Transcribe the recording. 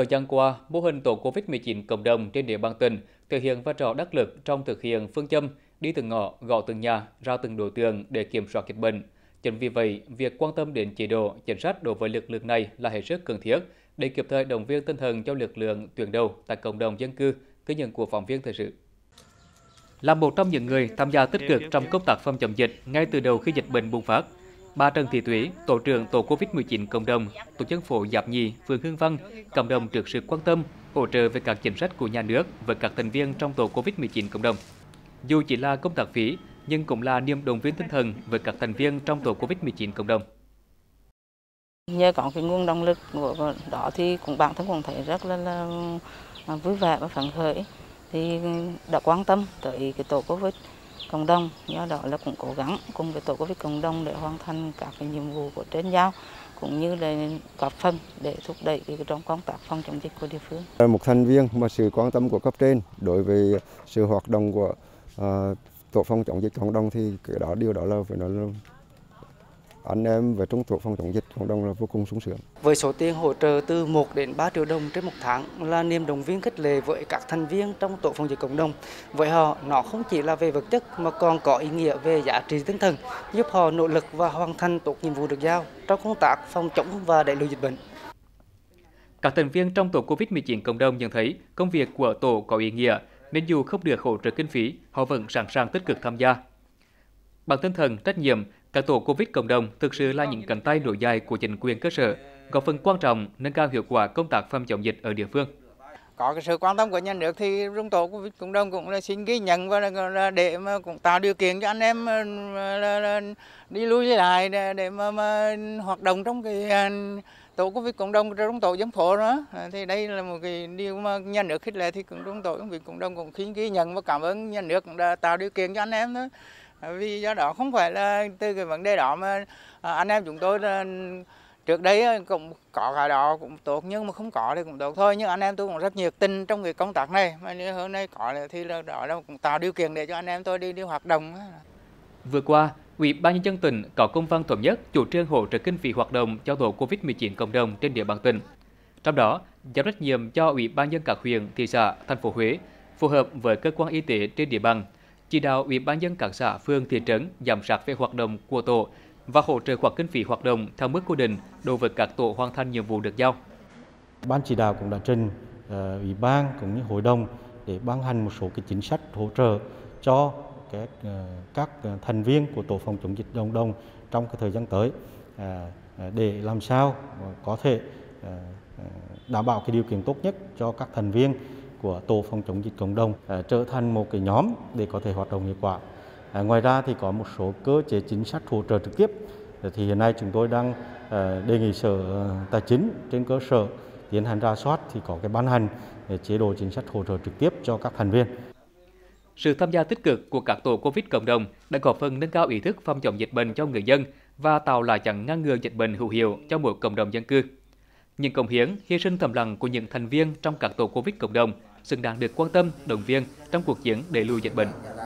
Thời gian qua, mô hình tổ COVID-19 cộng đồng trên địa bàn tỉnh thể hiện vai trò đắc lực trong thực hiện phương châm đi từng ngõ, gõ từng nhà, ra từng đối tượng để kiểm soát dịch bệnh. Chính vì vậy, việc quan tâm đến chế độ, chính sách đối với lực lượng này là hết sức cần thiết để kịp thời động viên tinh thần cho lực lượng tuyến đầu tại cộng đồng dân cư, ghi nhận của phóng viên thời sự. Là một trong những người tham gia tích cực trong công tác phòng chống dịch ngay từ đầu khi dịch bệnh bùng phát, bà Trần Thị Thủy, tổ trưởng tổ Covid-19 cộng đồng, tổ dân phố Giáp Nhi, phường Hương Văn, cộng đồng được sự quan tâm, hỗ trợ về các chính sách của nhà nước và các thành viên trong tổ Covid-19 cộng đồng. Dù chỉ là công tác phí, nhưng cũng là niềm động viên tinh thần về các thành viên trong tổ Covid-19 cộng đồng. Nhờ có cái nguồn động lực của đó thì cũng bản thân cũng thấy rất là vui vẻ và phấn khởi, thì đã quan tâm tới cái tổ Covid cộng đồng, do đó là cũng cố gắng cùng với tổ Covid cộng đồng để hoàn thành các cái nhiệm vụ của trên giao, cũng như là góp phần để thúc đẩy cái trong công tác phòng chống dịch của địa phương. Một thành viên mà sự quan tâm của cấp trên đối với sự hoạt động của tổ phòng chống dịch cộng đồng thì cái đó điều đó là phải nói là anh em và trong tổ phòng chống dịch cộng đồng là vô cùng sung sướng. Với số tiền hỗ trợ từ 1 đến 3 triệu đồng trên một tháng là niềm động viên khích lệ với các thành viên trong tổ phòng dịch cộng đồng. Với họ, nó không chỉ là về vật chất mà còn có ý nghĩa về giá trị tinh thần, giúp họ nỗ lực và hoàn thành tốt nhiệm vụ được giao trong công tác phòng chống và đẩy lùi dịch bệnh. Các thành viên trong tổ Covid-19 cộng đồng nhận thấy công việc của tổ có ý nghĩa, nên dù không được hỗ trợ kinh phí, họ vẫn sẵn sàng tích cực tham gia. Bằng tinh thần trách nhiệm, các tổ Covid cộng đồng thực sự là những cánh tay nối dài của chính quyền cơ sở, góp phần quan trọng nâng cao hiệu quả công tác phòng chống dịch ở địa phương. Có cái sự quan tâm của nhà nước thì trong tổ Covid cộng đồng cũng là xin ghi nhận và để mà cũng tạo điều kiện cho anh em đi lui lại để mà hoạt động trong cái tổ Covid cộng đồng, trong tổ dân phố đó. Thì đây là một cái điều mà nhà nước khích lệ, thì cũng trong tổ Covid cộng đồng cũng xin ghi nhận và cảm ơn nhà nước cũng đã tạo điều kiện cho anh em đó. Vì do đó không phải là từ cái vấn đề đó mà anh em chúng tôi trước đấy cũng có cái đó cũng tốt, nhưng mà không có thì cũng tốt thôi. Nhưng anh em tôi cũng rất nhiệt tình trong cái công tác này, mà nếu hôm nay có thì là đó là cũng tạo điều kiện để cho anh em tôi đi hoạt động. Vừa qua, Ủy ban nhân dân tỉnh có công văn thống nhất chủ trương hỗ trợ kinh phí hoạt động cho tổ Covid-19 cộng đồng trên địa bàn tỉnh. Trong đó, giao trách nhiệm cho Ủy ban nhân dân các huyện, thị xã, thành phố Huế phù hợp với cơ quan y tế trên địa bàn, chỉ đạo Ủy ban nhân dân các xã, phường, thị trấn giám sát về hoạt động của tổ và hỗ trợ khoản kinh phí hoạt động theo mức quy định đối với các tổ hoàn thành nhiệm vụ được giao. Ban chỉ đạo cũng đã trình Ủy ban cũng như hội đồng để ban hành một số cái chính sách hỗ trợ cho các thành viên của tổ phòng chống dịch cộng đồng trong cái thời gian tới, để làm sao có thể đảm bảo cái điều kiện tốt nhất cho các thành viên của tổ phòng chống dịch cộng đồng trở thành một cái nhóm để có thể hoạt động hiệu quả. Ngoài ra thì có một số cơ chế chính sách hỗ trợ trực tiếp, thì hiện nay chúng tôi đang đề nghị Sở Tài chính trên cơ sở tiến hành rà soát thì có cái ban hành chế độ chính sách hỗ trợ trực tiếp cho các thành viên. Sự tham gia tích cực của các tổ Covid cộng đồng đã góp phần nâng cao ý thức phòng chống dịch bệnh cho người dân và tạo lá chắn ngăn ngừa dịch bệnh hữu hiệu cho mỗi cộng đồng dân cư. Những cống hiến, hy sinh thầm lặng của những thành viên trong các tổ Covid cộng đồng xứng đáng được quan tâm, động viên trong cuộc chiến đẩy lùi dịch bệnh.